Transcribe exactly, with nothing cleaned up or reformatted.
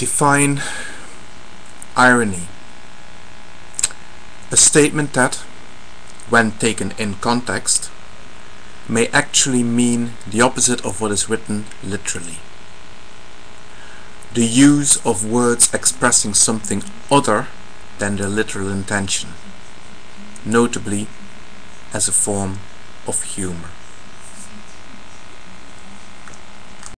define irony. A statement that, when taken in context, may actually mean the opposite of what is written literally. The use of words expressing something other than their literal intention, notably as a form of humor.